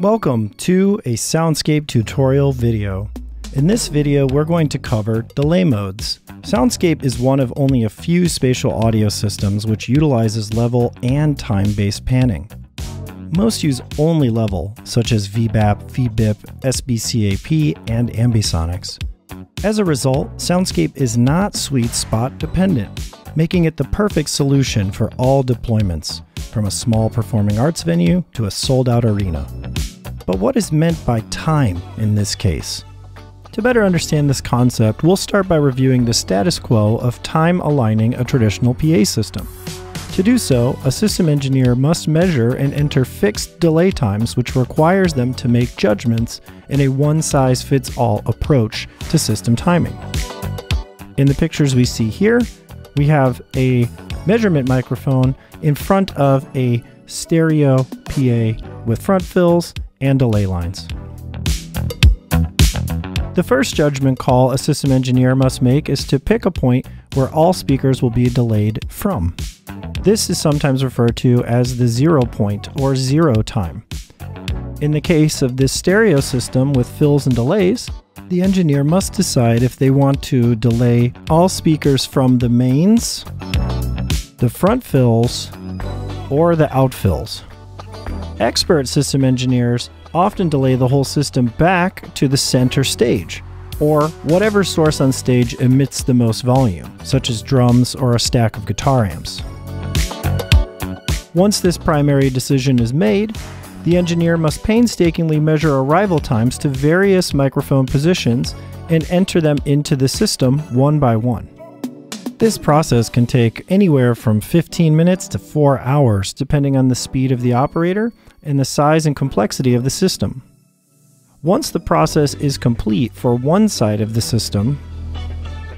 Welcome to a Soundscape tutorial video. In this video, we're going to cover delay modes. Soundscape is one of only a few spatial audio systems which utilizes level and time-based panning. Most use only level, such as VBAP, VBIP, SBCAP, and ambisonics. As a result, Soundscape is not sweet spot dependent, making it the perfect solution for all deployments, from a small performing arts venue to a sold-out arena. But what is meant by time in this case? To better understand this concept, we'll start by reviewing the status quo of time aligning a traditional PA system. To do so, a system engineer must measure and enter fixed delay times, which requires them to make judgments in a one-size-fits-all approach to system timing. In the pictures we see here, we have a measurement microphone in front of a stereo PA with front fills and delay lines. The first judgment call a system engineer must make is to pick a point where all speakers will be delayed from. This is sometimes referred to as the 0 point or zero time. In the case of this stereo system with fills and delays, the engineer must decide if they want to delay all speakers from the mains, the front fills, or the out fills. Expert system engineers often delay the whole system back to the center stage, or whatever source on stage emits the most volume, such as drums or a stack of guitar amps. Once this primary decision is made, the engineer must painstakingly measure arrival times to various microphone positions and enter them into the system one by one. This process can take anywhere from 15 minutes to 4 hours, depending on the speed of the operator and the size and complexity of the system. Once the process is complete for one side of the system,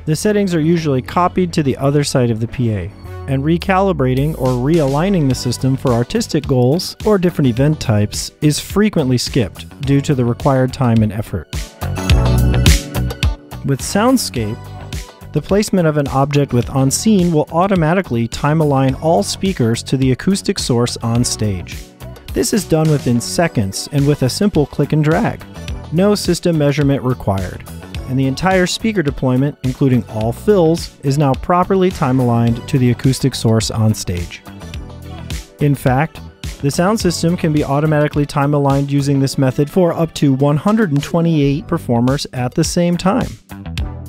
the settings are usually copied to the other side of the PA, and recalibrating or realigning the system for artistic goals or different event types is frequently skipped due to the required time and effort. With Soundscape, the placement of an object with En-Scene will automatically time align all speakers to the acoustic source on stage. This is done within seconds and with a simple click and drag. No system measurement required, and the entire speaker deployment, including all fills, is now properly time-aligned to the acoustic source on stage. In fact, the sound system can be automatically time-aligned using this method for up to 128 performers at the same time.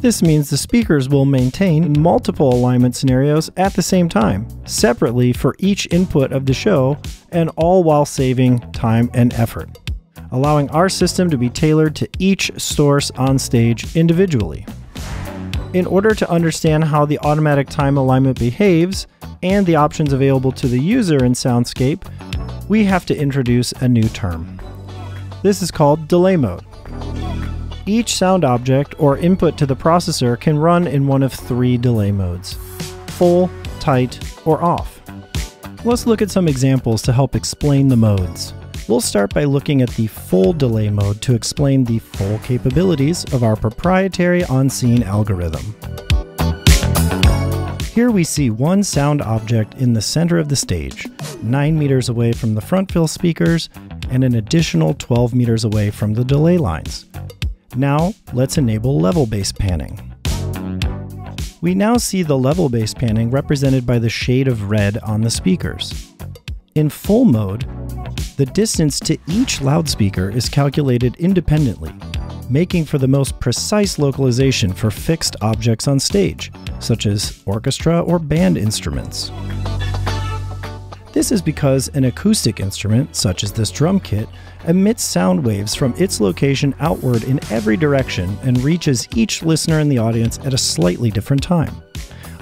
This means the speakers will maintain multiple alignment scenarios at the same time, separately for each input of the show, and all while saving time and effort, allowing our system to be tailored to each source on stage individually. In order to understand how the automatic time alignment behaves and the options available to the user in Soundscape, we have to introduce a new term. This is called delay mode. Each sound object or input to the processor can run in one of three delay modes: full, tight, or off. Let's look at some examples to help explain the modes. We'll start by looking at the full delay mode to explain the full capabilities of our proprietary On-Scene algorithm. Here we see one sound object in the center of the stage, 9 meters away from the front fill speakers, and an additional 12 meters away from the delay lines. Now, let's enable level-based panning. We now see the level-based panning represented by the shade of red on the speakers. In full mode, the distance to each loudspeaker is calculated independently, making for the most precise localization for fixed objects on stage, such as orchestra or band instruments. This is because an acoustic instrument, such as this drum kit, emits sound waves from its location outward in every direction and reaches each listener in the audience at a slightly different time.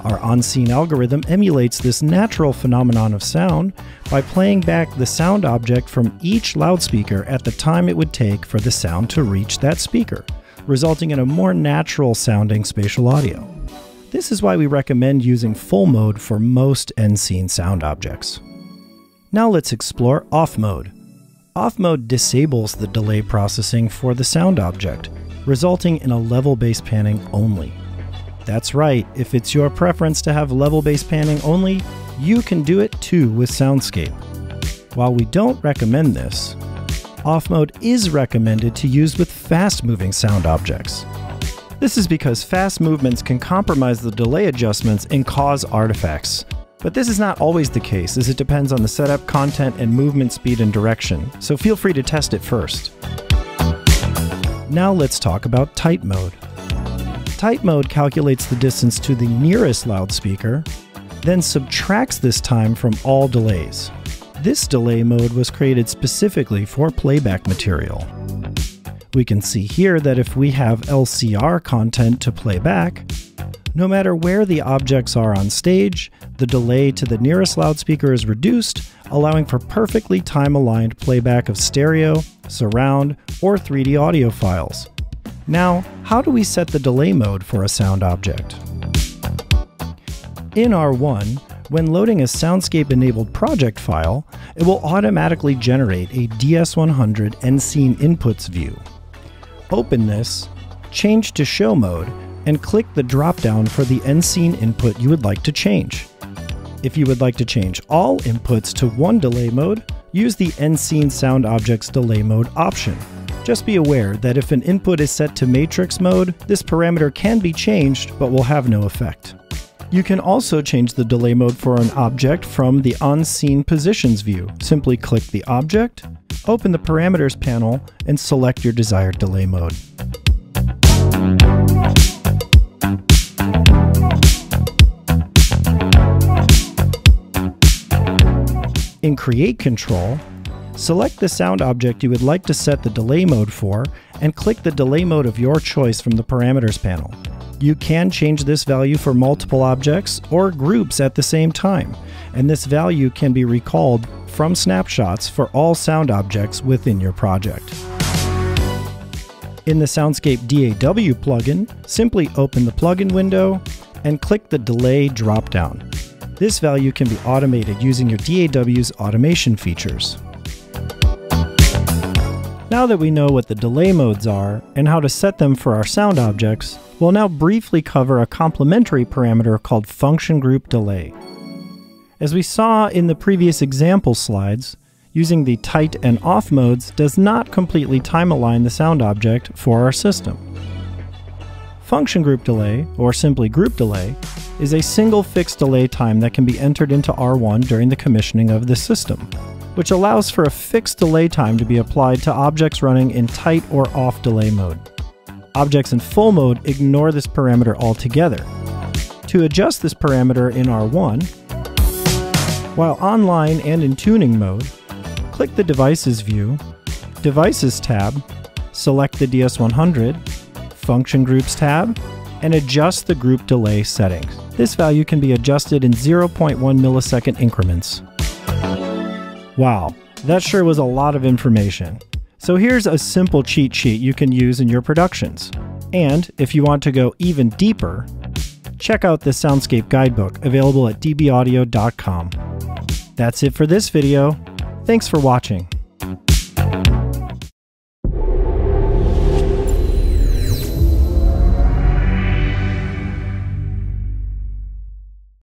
Our On-Scene algorithm emulates this natural phenomenon of sound by playing back the sound object from each loudspeaker at the time it would take for the sound to reach that speaker, resulting in a more natural sounding spatial audio. This is why we recommend using full mode for most En-Scene sound objects. Now let's explore off mode. Off mode disables the delay processing for the sound object, resulting in a level-based panning only. That's right, if it's your preference to have level-based panning only, you can do it too with Soundscape. While we don't recommend this, off mode is recommended to use with fast-moving sound objects. This is because fast movements can compromise the delay adjustments and cause artifacts. But this is not always the case, as it depends on the setup, content, and movement speed and direction, so feel free to test it first. Now let's talk about type mode. Type mode calculates the distance to the nearest loudspeaker, then subtracts this time from all delays. This delay mode was created specifically for playback material. We can see here that if we have LCR content to play back, no matter where the objects are on stage, the delay to the nearest loudspeaker is reduced, allowing for perfectly time-aligned playback of stereo, surround, or 3D audio files. Now, how do we set the delay mode for a sound object? In R1, when loading a Soundscape-enabled project file, it will automatically generate a DS100 En-Scene inputs view. Open this, change to Show Mode, and click the drop-down for the En-Scene input you would like to change. If you would like to change all inputs to one delay mode, use the En-Scene Sound Objects Delay Mode option. Just be aware that if an input is set to matrix mode, this parameter can be changed but will have no effect. You can also change the delay mode for an object from the On-Scene Positions view. Simply click the object, open the Parameters panel, and select your desired delay mode. In Create Control, select the sound object you would like to set the delay mode for and click the delay mode of your choice from the Parameters panel. You can change this value for multiple objects or groups at the same time, and this value can be recalled from snapshots for all sound objects within your project. In the Soundscape DAW plugin, simply open the plugin window and click the Delay dropdown. This value can be automated using your DAW's automation features. Now that we know what the delay modes are and how to set them for our sound objects, we'll now briefly cover a complementary parameter called Function Group Delay. As we saw in the previous example slides, using the tight and off modes does not completely time align the sound object for our system. Function Group Delay, or simply Group Delay, is a single fixed delay time that can be entered into R1 during the commissioning of the system, which allows for a fixed delay time to be applied to objects running in tight or off delay mode. Objects in full mode ignore this parameter altogether. To adjust this parameter in R1, while online and in tuning mode, click the Devices view, Devices tab, select the DS100, Function Groups tab, and adjust the group delay settings. This value can be adjusted in 0.1 millisecond increments. Wow, that sure was a lot of information. So here's a simple cheat sheet you can use in your productions. And if you want to go even deeper, check out the Soundscape guidebook available at dbaudio.com. That's it for this video. Thanks for watching.